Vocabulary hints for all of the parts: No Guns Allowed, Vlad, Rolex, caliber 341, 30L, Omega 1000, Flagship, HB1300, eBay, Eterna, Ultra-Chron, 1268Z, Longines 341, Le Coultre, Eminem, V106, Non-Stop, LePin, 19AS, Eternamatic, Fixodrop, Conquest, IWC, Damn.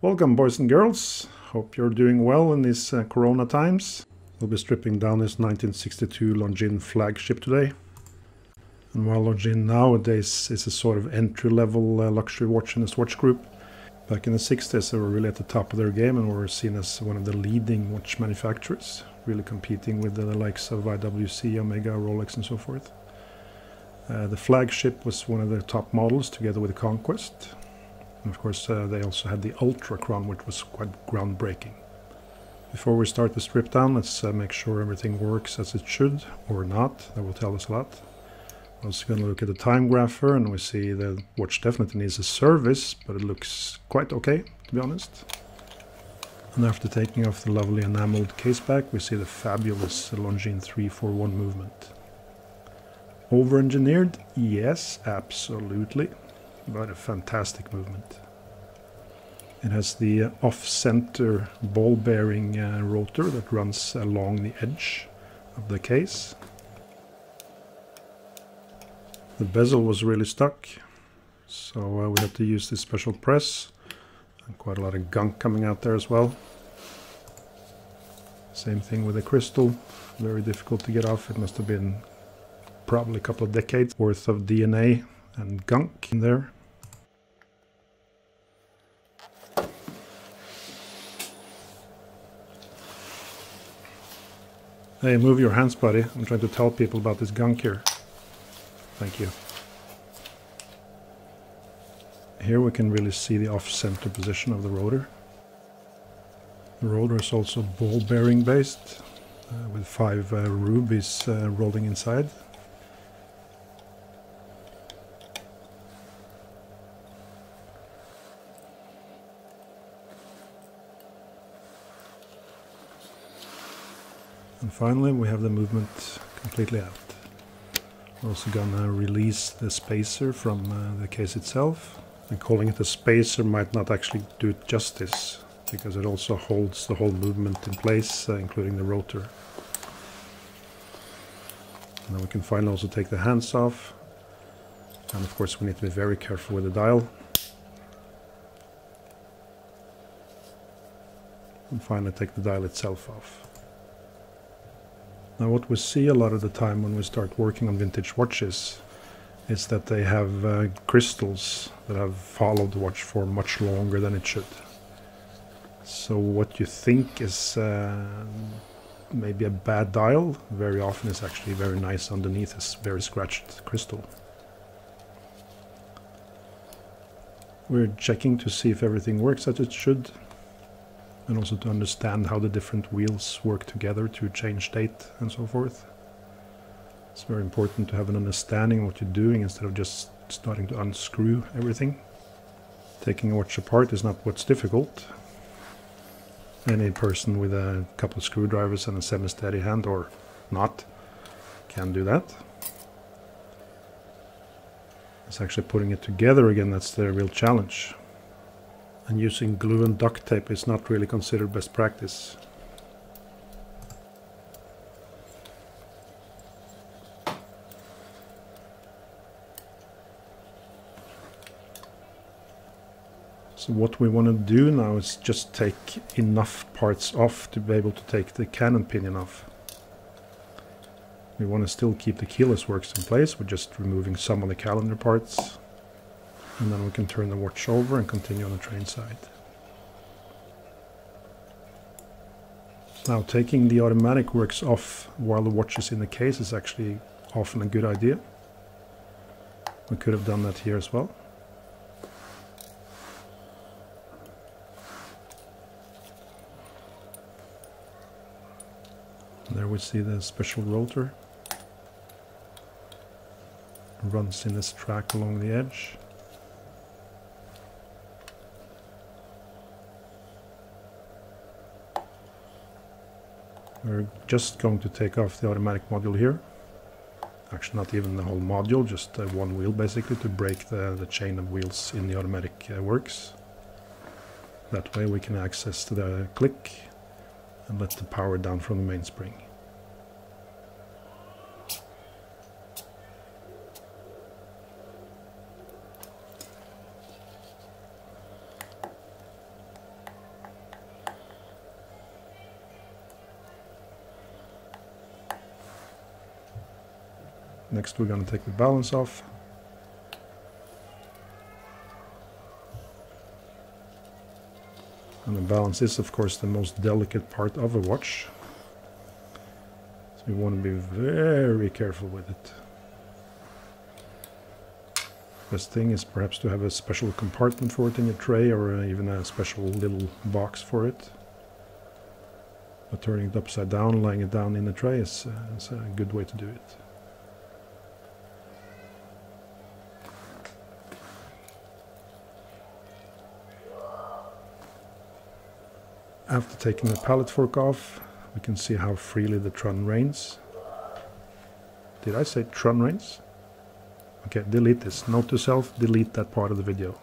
Welcome, boys and girls. Hope you're doing well in these corona times. We'll be stripping down this 1962 Longines flagship today. And while Longines nowadays is a sort of entry-level luxury watch in this watch group, back in the 60s they were really at the top of their game and were seen as one of the leading watch manufacturers, really competing with the likes of IWC, Omega, Rolex and so forth. The flagship was one of their top models together with the Conquest. And of course, they also had the Ultra-Chron, which was quite groundbreaking. Before we start the strip down, let's make sure everything works as it should, or not. That will tell us a lot. We're also going to look at the time grapher, and we see the watch definitely needs a service, but it looks quite okay, to be honest. And after taking off the lovely enameled case back, we see the fabulous Longines 341 movement. Over-engineered? Yes, absolutely. But a fantastic movement. It has the off-center ball-bearing rotor that runs along the edge of the case. The bezel was really stuck, so we had to use this special press, and quite a lot of gunk coming out there as well. Same thing with the crystal, very difficult to get off. It must have been probably a couple of decades worth of DNA and gunk in there. Hey, move your hands, buddy. I'm trying to tell people about this gunk here. Thank you. Here we can really see the off-center position of the rotor. The rotor is also ball-bearing based, with five rubies rolling inside. And finally, we have the movement completely out. We're also gonna release the spacer from the case itself. And calling it a spacer might not actually do it justice, because it also holds the whole movement in place, including the rotor. Now we can finally also take the hands off. And of course, we need to be very careful with the dial. And finally take the dial itself off. Now, what we see a lot of the time when we start working on vintage watches is that they have crystals that have followed the watch for much longer than it should. So what you think is maybe a bad dial, very often is actually very nice underneath this very scratched crystal. We're checking to see if everything works as it should, and also to understand how the different wheels work together to change date and so forth. It's very important to have an understanding of what you're doing instead of just starting to unscrew everything. Taking a watch apart is not what's difficult. Any person with a couple of screwdrivers and a semi-steady hand, or not, can do that. It's actually putting it together again that's the real challenge. And using glue and duct tape is not really considered best practice. So what we want to do now is just take enough parts off to be able to take the cannon pinion off. We want to still keep the keyless works in place, we're just removing some of the calendar parts. And then we can turn the watch over and continue on the train side. Now, taking the automatic works off while the watch is in the case is actually often a good idea. We could have done that here as well. There we see the special rotor. It runs in this track along the edge. We're just going to take off the automatic module here. Actually, not even the whole module, just one wheel basically, to break the chain of wheels in the automatic works. That way we can access the click and let the power down from the mainspring. Next we're going to take the balance off. And the balance is of course the most delicate part of a watch. So you want to be very careful with it. Best thing is perhaps to have a special compartment for it in your tray, or even a special little box for it. But turning it upside down, laying it down in the tray is a good way to do it. After taking the pallet fork off, we can see how freely the Chron reigns. Did I say Chron reigns? Okay, delete this. Note to self, delete that part of the video.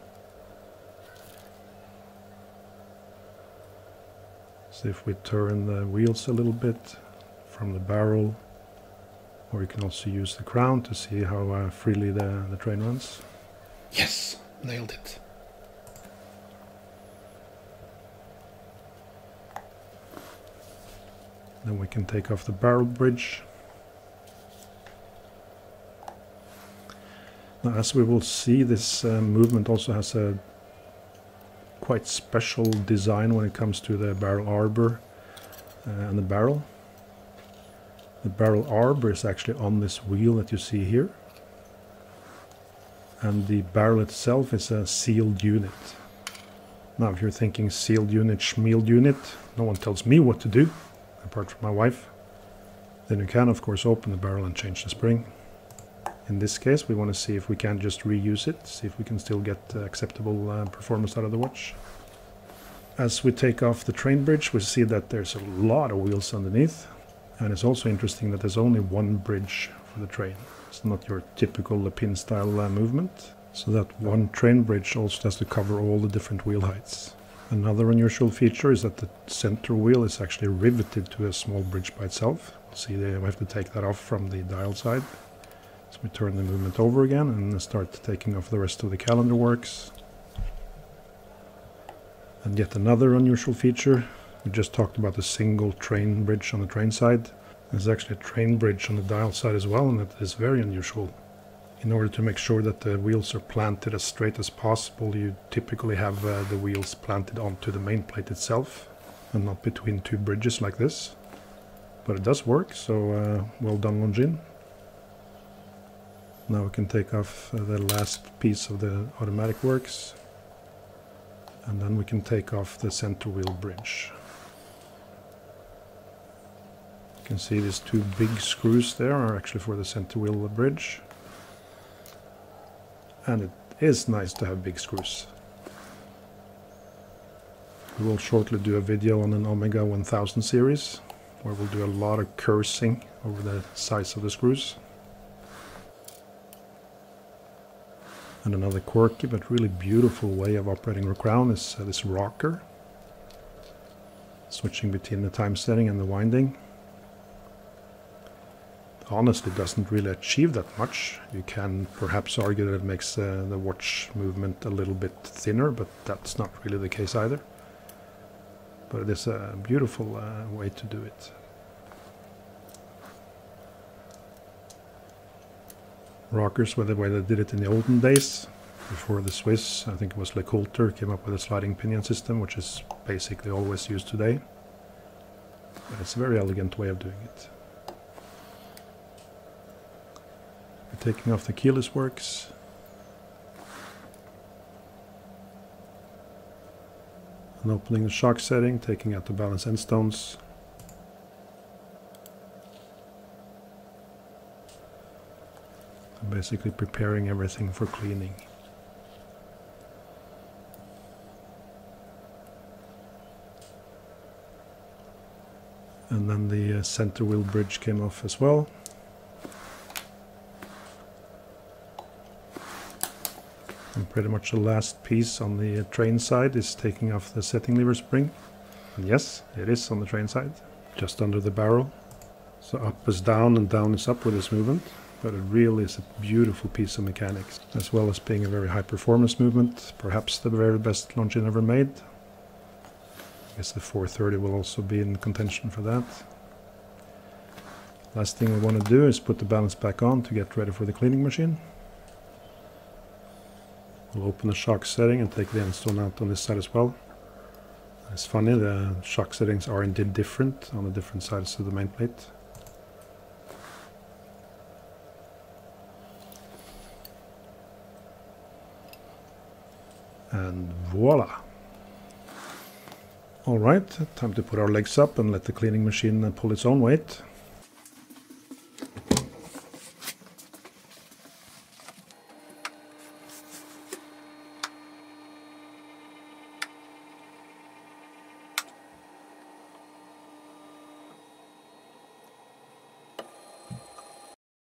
So if we turn the wheels a little bit from the barrel, or you can also use the crown to see how freely the train runs. Yes, nailed it. Then we can take off the barrel bridge. Now, as we will see, this movement also has a quite special design when it comes to the barrel arbor and the barrel. The barrel arbor is actually on this wheel that you see here, and the barrel itself is a sealed unit. Now, if you're thinking sealed unit, schmealed unit, no one tells me what to do, apart from my wife, then you can of course open the barrel and change the spring. In this case, we want to see if we can just reuse it, see if we can still get acceptable performance out of the watch. As we take off the train bridge, we see that there's a lot of wheels underneath, and it's also interesting that there's only one bridge for the train. It's not your typical LePin style movement, so that one train bridge also has to cover all the different wheel heights. Another unusual feature is that the center wheel is actually riveted to a small bridge by itself. See, we have to take that off from the dial side. So we turn the movement over again and start taking off the rest of the calendar works. And yet another unusual feature, we just talked about the single train bridge on the train side. There's actually a train bridge on the dial side as well, and that is very unusual. In order to make sure that the wheels are planted as straight as possible, you typically have the wheels planted onto the main plate itself and not between two bridges like this. But it does work, so well done, Longines. Now we can take off the last piece of the automatic works, and then we can take off the center wheel bridge. You can see these two big screws there are actually for the center wheel bridge, and it is nice to have big screws. We will shortly do a video on an Omega 1000 series where we'll do a lot of cursing over the size of the screws. And another quirky but really beautiful way of operating her crown is this rocker, switching between the time setting and the winding. It honestly doesn't really achieve that much. You can perhaps argue that it makes the watch movement a little bit thinner, but that's not really the case either. But it is a beautiful way to do it. Rockers were the way they did it in the olden days, before the Swiss, I think it was Le Coultre, came up with a sliding pinion system, which is basically always used today. But it's a very elegant way of doing it. We're taking off the keyless works. And opening the shock setting, taking out the balance end stones. Basically preparing everything for cleaning. And then the center wheel bridge came off as well. And pretty much the last piece on the train side is taking off the setting lever spring. And yes, it is on the train side, just under the barrel. So up is down and down is up with this movement. But it really is a beautiful piece of mechanics, as well as being a very high performance movement, perhaps the very best Longines ever made. I guess the 430 will also be in contention for that. Last thing we want to do is put the balance back on to get ready for the cleaning machine. We'll open the shock setting and take the endstone out on this side as well. It's funny, the shock settings are indeed different on the different sides of the main plate. And voila! Alright, time to put our legs up and let the cleaning machine pull its own weight.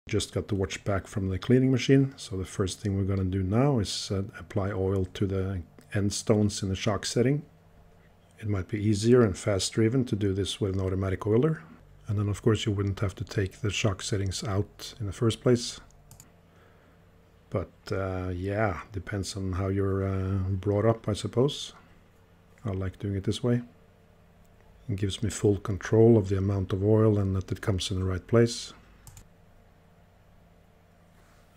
Just got the watch back from the cleaning machine, so the first thing we're going to do now is apply oil to the end stones in the shock setting. It might be easier and faster even to do this with an automatic oiler, and then of course you wouldn't have to take the shock settings out in the first place. But yeah, depends on how you're brought up, I suppose. I like doing it this way. It gives me full control of the amount of oil and that it comes in the right place.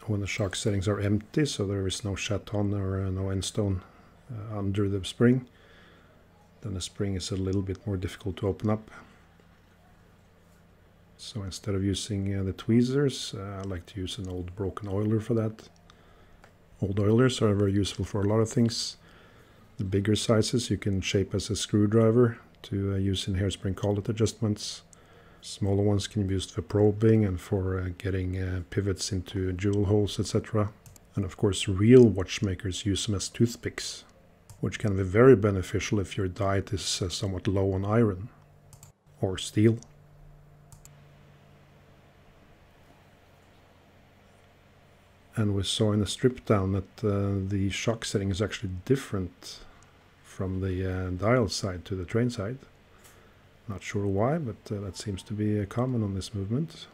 When the shock settings are empty, so there is no chaton or no end stone under the spring, then the spring is a little bit more difficult to open up. So instead of using the tweezers, I like to use an old broken oiler for that. Old oilers are very useful for a lot of things. The bigger sizes you can shape as a screwdriver to use in hairspring collet adjustments. Smaller ones can be used for probing and for getting pivots into jewel holes, etc. And of course real watchmakers use them as toothpicks, which can be very beneficial if your diet is somewhat low on iron or steel. And we saw in the strip down that the shock setting is actually different from the dial side to the train side. Not sure why, but that seems to be common on this movement.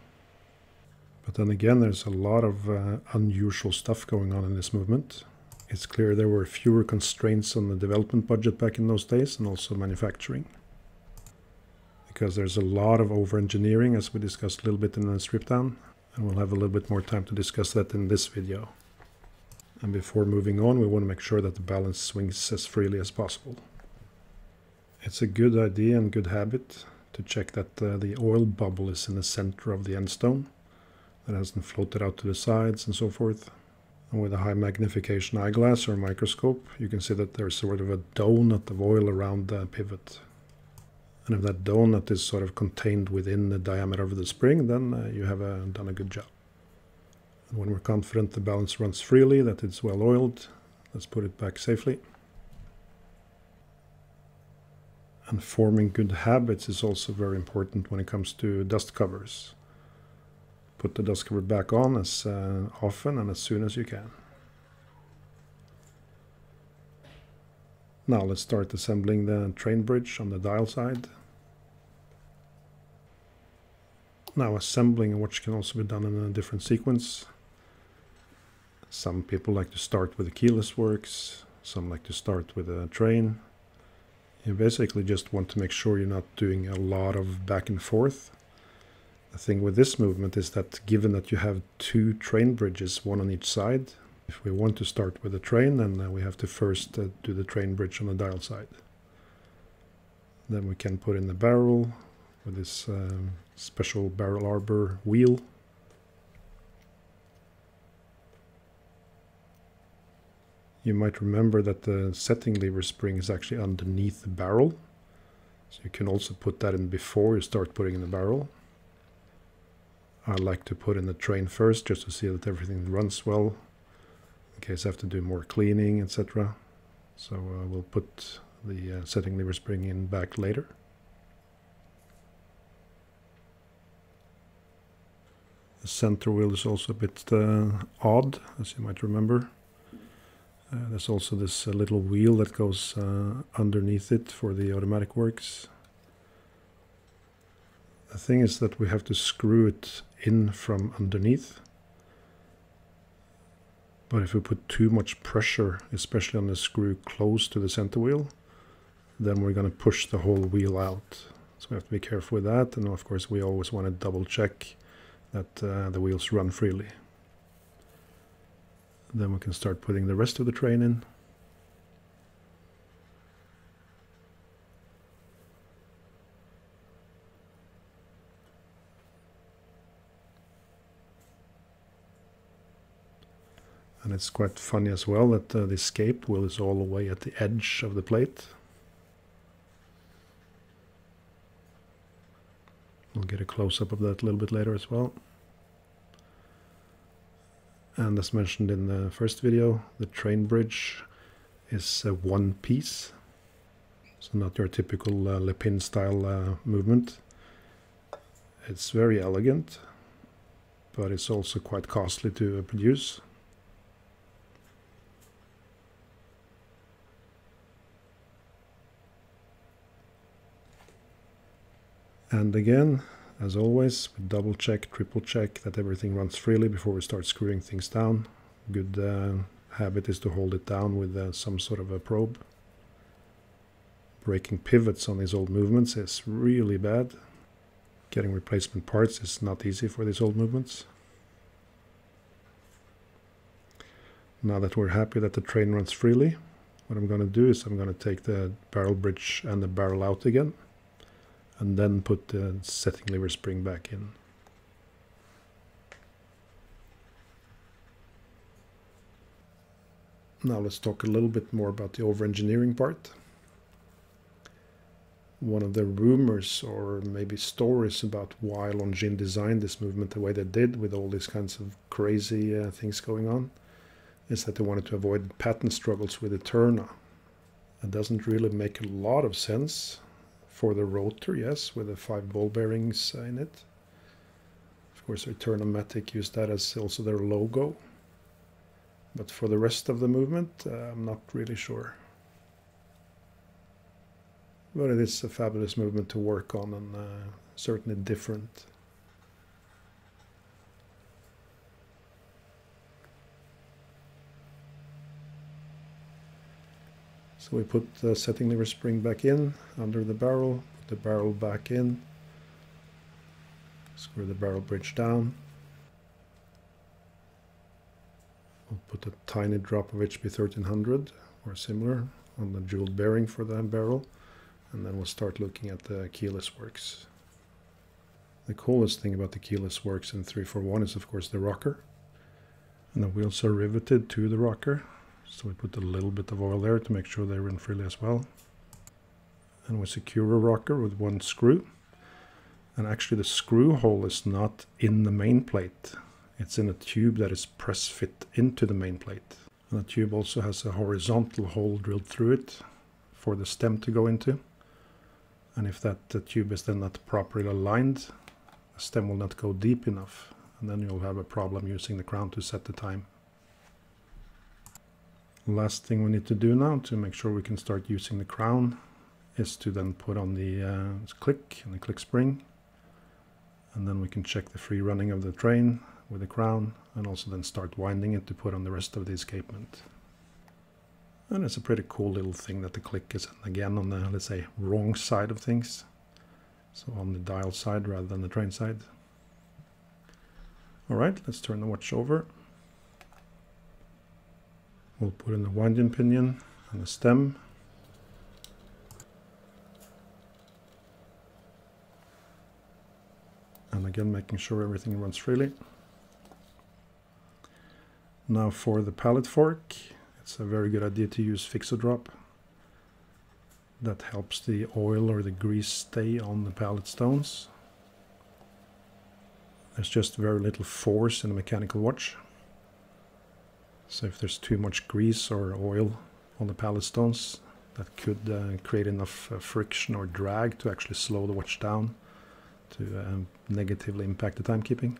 But then again, there's a lot of unusual stuff going on in this movement. It's clear there were fewer constraints on the development budget back in those days, and also manufacturing. Because there's a lot of over-engineering, as we discussed a little bit in the strip down, and we'll have a little bit more time to discuss that in this video. And before moving on, we want to make sure that the balance swings as freely as possible. It's a good idea and good habit to check that the oil bubble is in the center of the end stone, that hasn't floated out to the sides and so forth. And with a high magnification eyeglass or microscope, you can see that there's sort of a donut of oil around the pivot. And if that donut is sort of contained within the diameter of the spring, then you have done a good job. And when we're confident the balance runs freely, that it's well oiled, let's put it back safely. And forming good habits is also very important when it comes to dust covers. Put the dust cover back on as often and as soon as you can. Now let's start assembling the train bridge on the dial side. Now assembling a watch can also be done in a different sequence. Some people like to start with the keyless works, some like to start with a train. You basically just want to make sure you're not doing a lot of back and forth. The thing with this movement is that given that you have two train bridges, one on each side, if we want to start with a train, then we have to first do the train bridge on the dial side. Then we can put in the barrel with this special barrel arbor wheel. You might remember that the setting lever spring is actually underneath the barrel. So you can also put that in before you start putting in the barrel. I like to put in the train first just to see that everything runs well, in case I have to do more cleaning, etc. So we'll put the setting lever spring in back later. The center wheel is also a bit odd, as you might remember. There's also this little wheel that goes underneath it for the automatic works. The thing is that we have to screw it in from underneath. But if we put too much pressure, especially on the screw close to the center wheel, then we're going to push the whole wheel out. So we have to be careful with that, and of course we always want to double check that the wheels run freely. Then we can start putting the rest of the train in. And it's quite funny as well that the escape wheel is all the way at the edge of the plate. We'll get a close-up of that a little bit later as well. And as mentioned in the first video, the train bridge is one piece. So not your typical LePin style movement. It's very elegant, but it's also quite costly to produce. And again, as always, we double check, triple check that everything runs freely before we start screwing things down. Good habit is to hold it down with some sort of a probe. Breaking pivots on these old movements is really bad. Getting replacement parts is not easy for these old movements. Now that we're happy that the train runs freely, what I'm going to do is I'm going to take the barrel bridge and the barrel out again, and then put the setting lever spring back in. Now let's talk a little bit more about the over-engineering part. One of the rumors, or maybe stories, about why Longines designed this movement the way they did, with all these kinds of crazy things going on, is that they wanted to avoid patent struggles with Eterna. It doesn't really make a lot of sense. For the rotor, yes, with the 5 ball bearings in it. Of course, Eternamatic used that as also their logo. But for the rest of the movement, I'm not really sure. But it is a fabulous movement to work on, and certainly different. So we put the setting lever spring back in, under the barrel, put the barrel back in, screw the barrel bridge down. We'll put a tiny drop of HB1300 or similar on the jeweled bearing for the barrel, and then we'll start looking at the keyless works. The coolest thing about the keyless works in 341 is of course the rocker, and the wheels are riveted to the rocker. So we put a little bit of oil there to make sure they run freely as well. And we secure a rocker with one screw. And actually the screw hole is not in the main plate. It's in a tube that is press fit into the main plate. And the tube also has a horizontal hole drilled through it for the stem to go into. And if that tube is then not properly aligned, the stem will not go deep enough. And then you'll have a problem using the crown to set the time. Last thing we need to do now to make sure we can start using the crown is to then put on the click and the click spring, and then we can check the free running of the train with the crown, and also then start winding it to put on the rest of the escapement. And it's a pretty cool little thing that the click is again on the, let's say, wrong side of things, so on the dial side rather than the train side. Alright, let's turn the watch over. We'll put in the winding pinion and the stem. And again, making sure everything runs freely. Now for the pallet fork, it's a very good idea to use Fixodrop. That helps the oil or the grease stay on the pallet stones. There's just very little force in a mechanical watch. So if there's too much grease or oil on the pallet stones, that could create enough friction or drag to actually slow the watch down, to negatively impact the timekeeping.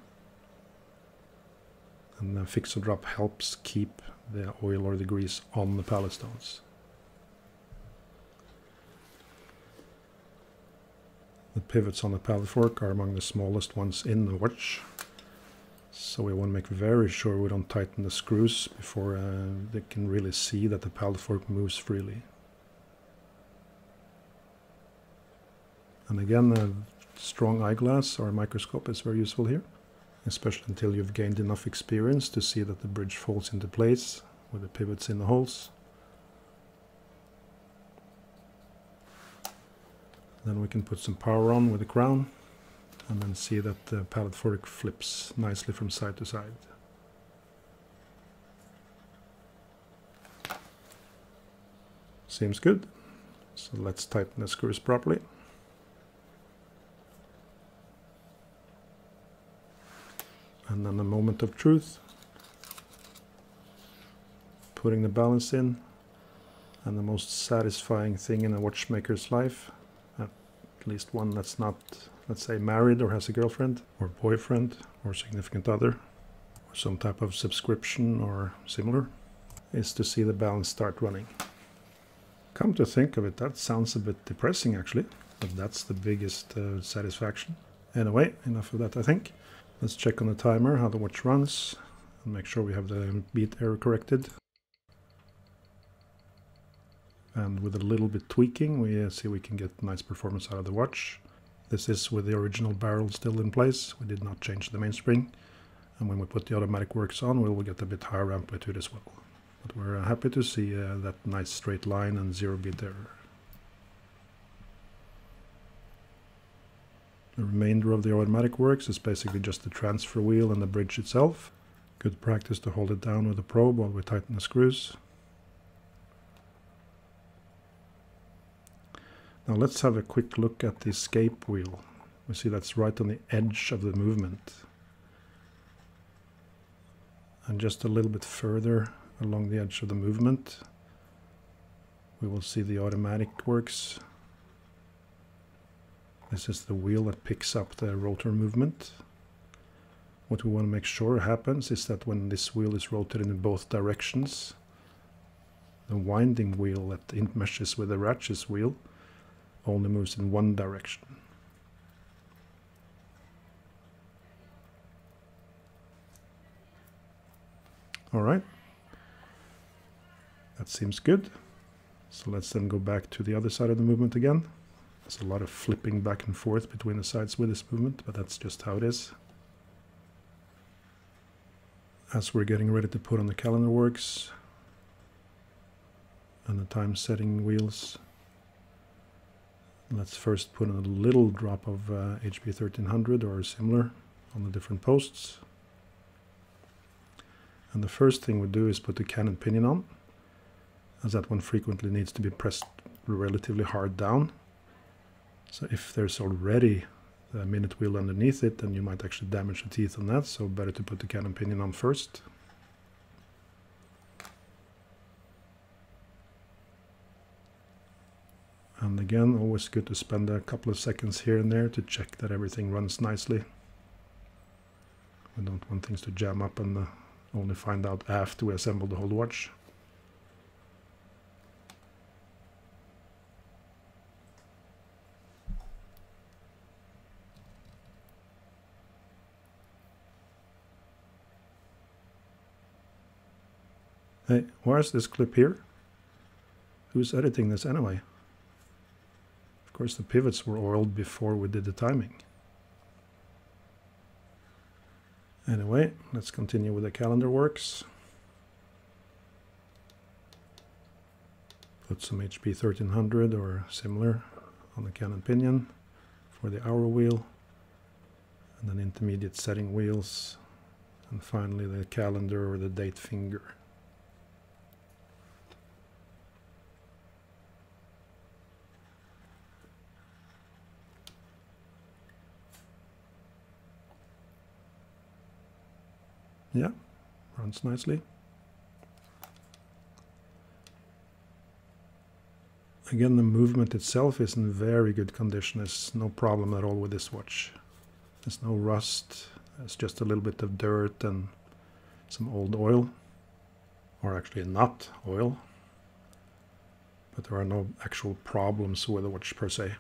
And the Fixodrop helps keep the oil or the grease on the pallet stones. The pivots on the pallet fork are among the smallest ones in the watch. So we want to make very sure we don't tighten the screws before they can really see that the pallet fork moves freely. And again, a strong eyeglass or microscope is very useful here, especially until you've gained enough experience to see that the bridge falls into place with the pivots in the holes. Then we can put some power on with the crown and then see that the pallet fork flips nicely from side to side. Seems good. So let's tighten the screws properly. And then the moment of truth. Putting the balance in. And the most satisfying thing in a watchmaker's life, at least one that's not, let's say, married or has a girlfriend or boyfriend or significant other or some type of subscription or similar, is to see the balance start running. Come to think of it, that sounds a bit depressing actually, but that's the biggest satisfaction. Anyway, enough of that I think. Let's check on the timer how the watch runs and make sure we have the beat error corrected. And with a little bit tweaking we see we can get nice performance out of the watch. This is with the original barrel still in place, we did not change the mainspring. And when we put the automatic works on we will get a bit higher amplitude as well. But we're happy to see that nice straight line and zero beat error. The remainder of the automatic works is basically just the transfer wheel and the bridge itself. Good practice to hold it down with a probe while we tighten the screws. Now let's have a quick look at the escape wheel. We see that's right on the edge of the movement. And just a little bit further along the edge of the movement we will see the automatic works. This is the wheel that picks up the rotor movement. What we want to make sure happens is that when this wheel is rotated in both directions, the winding wheel that meshes with the ratchet wheel only moves in one direction. Alright. That seems good. So let's then go back to the other side of the movement again. There's a lot of flipping back and forth between the sides with this movement, but that's just how it is. As we're getting ready to put on the calendar works and the time setting wheels, let's first put in a little drop of HB1300 or similar on the different posts. And the first thing we do is put the cannon pinion on, as that one frequently needs to be pressed relatively hard down. So if there's already a minute wheel underneath it, then you might actually damage the teeth on that, so better to put the cannon pinion on first. And again, always good to spend a couple of seconds here and there to check that everything runs nicely. We don't want things to jam up and only find out after we assemble the whole watch. Hey, why is this clip here? Who's editing this anyway? Of course the pivots were oiled before we did the timing. Anyway, let's continue with the calendar works. Put some HB1300 or similar on the cannon pinion for the hour wheel. And then intermediate setting wheels. And finally the calendar or the date finger. Yeah, runs nicely. Again, the movement itself is in very good condition. There's no problem at all with this watch. There's no rust. It's just a little bit of dirt and some old oil. Or actually not oil. But there are no actual problems with the watch per se.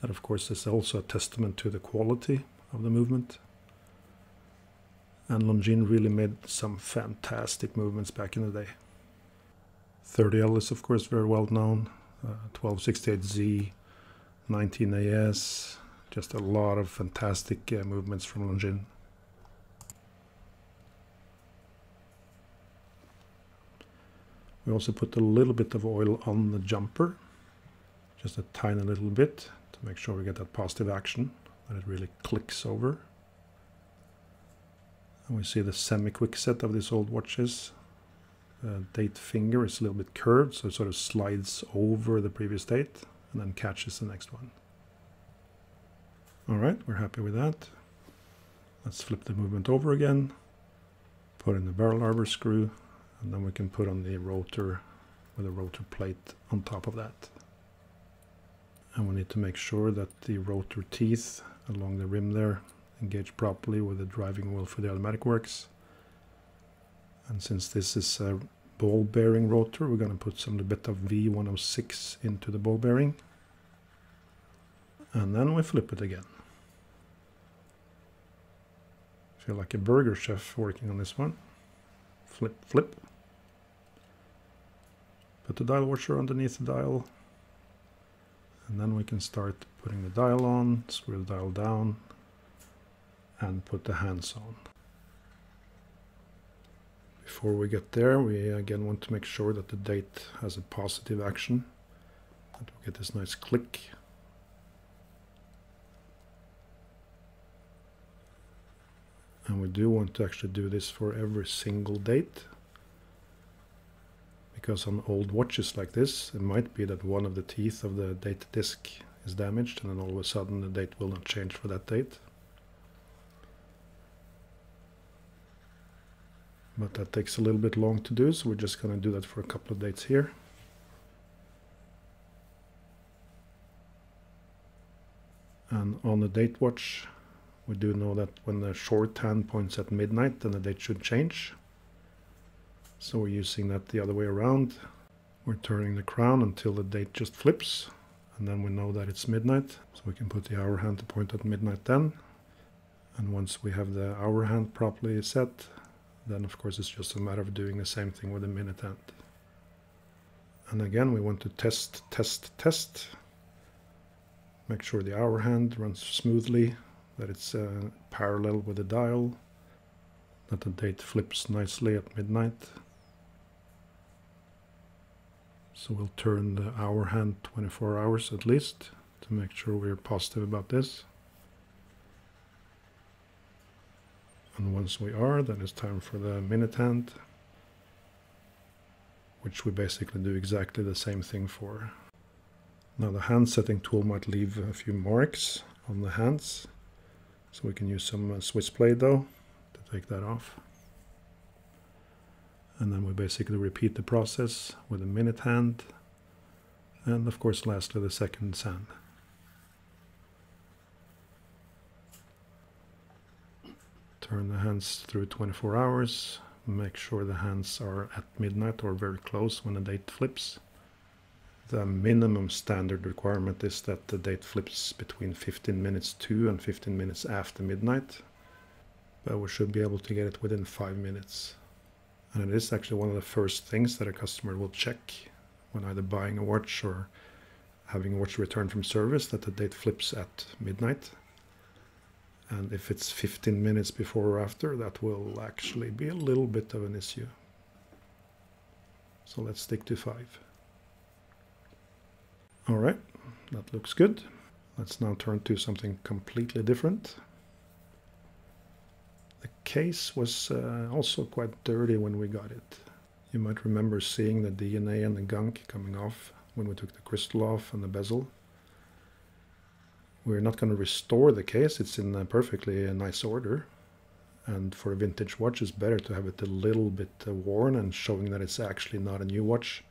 That of course is also a testament to the quality of the movement. And Longines really made some fantastic movements back in the day. 30L is of course very well known, 1268Z, 19AS, just a lot of fantastic movements from Longines. We also put a little bit of oil on the jumper, just a tiny little bit, to make sure we get that positive action, that it really clicks over. And we see the semi-quick set of these old watches. Date finger is a little bit curved, so it sort of slides over the previous date and then catches the next one. All right, we're happy with that. Let's flip the movement over again, put in the barrel arbor screw, and then we can put on the rotor with a rotor plate on top of that. And we need to make sure that the rotor teeth along the rim there engage properly with the driving wheel for the automatic works. And since this is a ball bearing rotor, we're going to put some bit of V106 into the ball bearing. And then we flip it again. I feel like a burger chef working on this one. Flip, flip. Put the dial washer underneath the dial. And then we can start putting the dial on, screw the dial down, and put the hands on. Before we get there, we again want to make sure that the date has a positive action, that we get this nice click. And we do want to actually do this for every single date, because on old watches like this, it might be that one of the teeth of the date disc is damaged, and then all of a sudden the date will not change for that date. But that takes a little bit long to do, so we're just going to do that for a couple of dates here. And on the date watch, we do know that when the shorthand points at midnight, then the date should change. So we're using that the other way around. We're turning the crown until the date just flips, and then we know that it's midnight. So we can put the hour hand to point at midnight then. And once we have the hour hand properly set, then of course it's just a matter of doing the same thing with the minute hand. And again, we want to test. Make sure the hour hand runs smoothly, that it's parallel with the dial, that the date flips nicely at midnight. So we'll turn the hour hand 24 hours at least, to make sure we're positive about this. And once we are, then it's time for the minute hand, which we basically do exactly the same thing for. Now the hand setting tool might leave a few marks on the hands, so we can use some Swiss Play-Doh to take that off. And then we basically repeat the process with a minute hand, and of course lastly the second hand. Turn the hands through 24 hours, make sure the hands are at midnight or very close when the date flips. The minimum standard requirement is that the date flips between 15 minutes to and 15 minutes after midnight, but we should be able to get it within 5 minutes. And it is actually one of the first things that a customer will check when either buying a watch or having a watch returned from service, that the date flips at midnight. And if it's 15 minutes before or after, that will actually be a little bit of an issue. So let's stick to 5. All right, that looks good. Let's now turn to something completely different. The case was also quite dirty when we got it. You might remember seeing the DNA and the gunk coming off when we took the crystal off and the bezel. We're not going to restore the case, it's in a perfectly nice order. And for a vintage watch, it's better to have it a little bit worn and showing that it's actually not a new watch,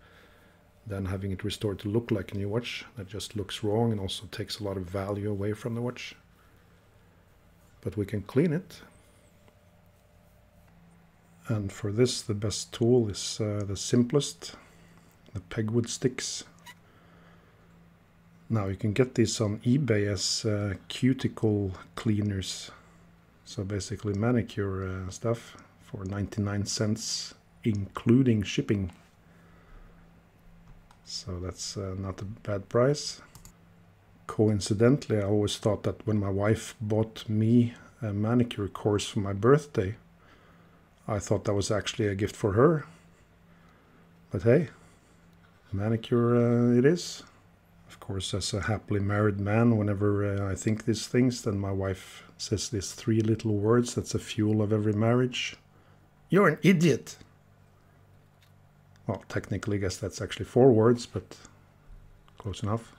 than having it restored to look like a new watch. That just looks wrong and also takes a lot of value away from the watch. But we can clean it. And for this, the best tool is the simplest, the pegwood sticks. Now you can get these on eBay as cuticle cleaners, so basically manicure stuff, for 99 cents including shipping. So that's not a bad price. Coincidentally, I always thought that when my wife bought me a manicure course for my birthday, I thought that was actually a gift for her. But hey, manicure it is. Of course, as a happily married man, whenever I think these things, then my wife says these three little words that's a fuel of every marriage. You're an idiot! Well, technically, I guess that's actually four words, but close enough.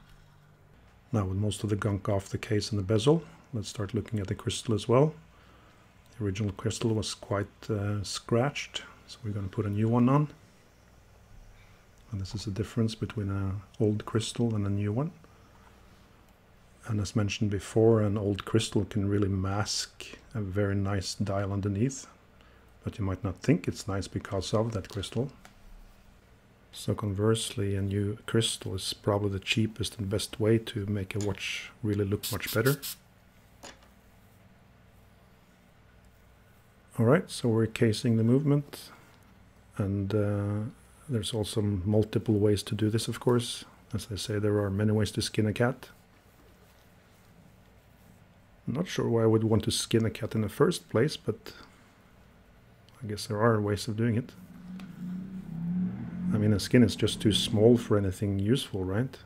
Now, with most of the gunk off the case and the bezel, let's start looking at the crystal as well. The original crystal was quite scratched, so we're going to put a new one on. And this is the difference between an old crystal and a new one. And as mentioned before, an old crystal can really mask a very nice dial underneath, but you might not think it's nice because of that crystal. So conversely, a new crystal is probably the cheapest and best way to make a watch really look much better. Alright, so we're casing the movement, and there's also multiple ways to do this, of course. As I say, there are many ways to skin a cat. I'm not sure why I would want to skin a cat in the first place, but I guess there are ways of doing it. I mean, a skin is just too small for anything useful, right?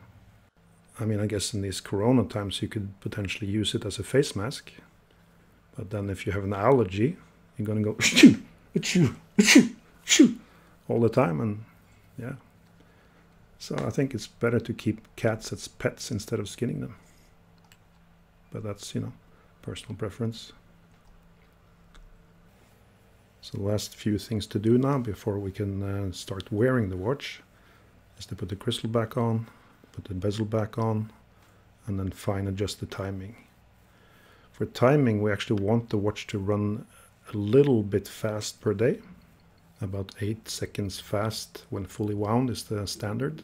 I mean, I guess in these corona times you could potentially use it as a face mask. But then if you have an allergy, you're gonna go achoo, achoo, achoo, achoo, all the time, and yeah. So I think it's better to keep cats as pets instead of skinning them. But that's, you know, personal preference. So the last few things to do now, before we can start wearing the watch, is to put the crystal back on, put the bezel back on, and then fine adjust the timing. For timing, we actually want the watch to run a little bit fast per day. About 8 seconds fast when fully wound is the standard.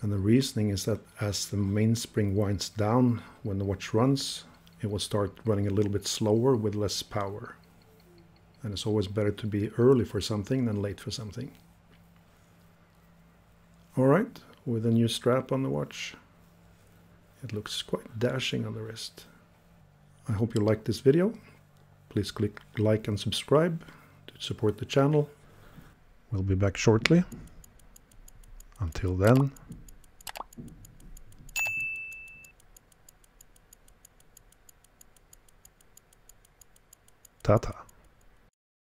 And the reasoning is that as the mainspring winds down when the watch runs, it will start running a little bit slower with less power. And it's always better to be early for something than late for something. Alright, with a new strap on the watch, it looks quite dashing on the wrist. I hope you liked this video. Please click like and subscribe to support the channel. We'll be back shortly. Until then, ta-ta.